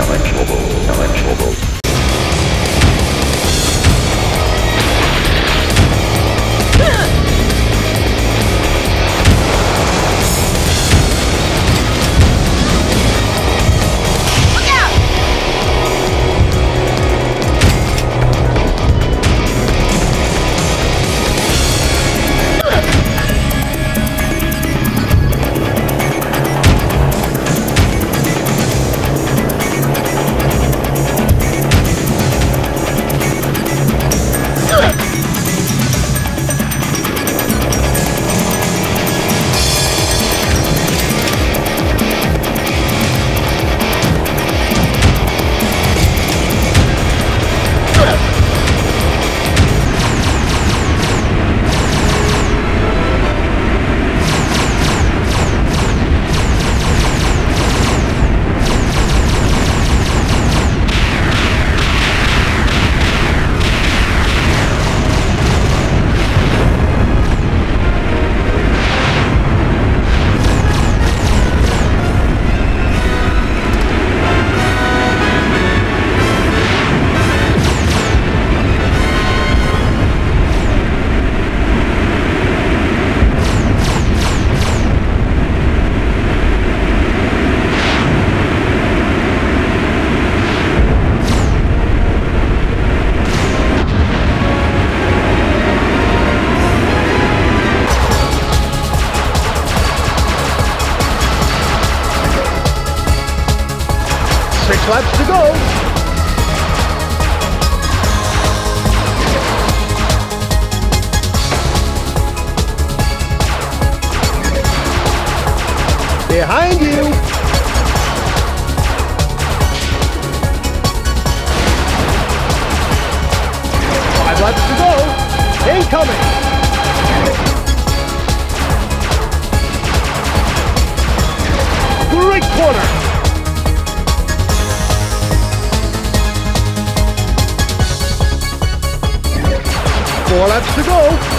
Electrobo. Laps to go! Behind you! Five laps to go! Incoming! Four laps to go.